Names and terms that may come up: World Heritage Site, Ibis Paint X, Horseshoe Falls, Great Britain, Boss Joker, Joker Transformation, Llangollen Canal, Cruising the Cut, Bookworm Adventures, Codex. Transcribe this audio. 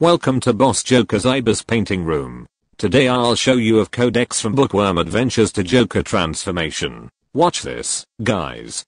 Welcome to Boss Joker's Ibis painting room. Today I'll show you of Codex from Bookworm Adventures to Joker Transformation. Watch this, guys.